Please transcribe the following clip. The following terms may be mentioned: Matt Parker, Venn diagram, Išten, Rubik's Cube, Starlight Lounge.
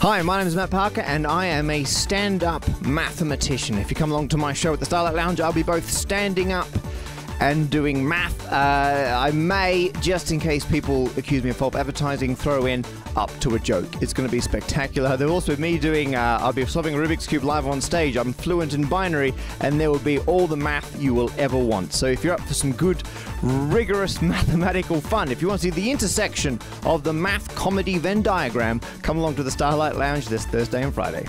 Hi, my name is Matt Parker and I am a stand-up mathematician. If you come along to my show at the Starlight Lounge, I'll be both standing up and doing math. I may, just in case people accuse me of false advertising, throw in up to a joke. It's going to be spectacular. There'll also be me doing, I'll be solving a Rubik's Cube live on stage. I'm fluent in binary and there will be all the math you will ever want. So if you're up for some good, rigorous mathematical fun, if you want to see the intersection of the math comedy Venn diagram, come along to the Starlight Lounge this Thursday and Friday.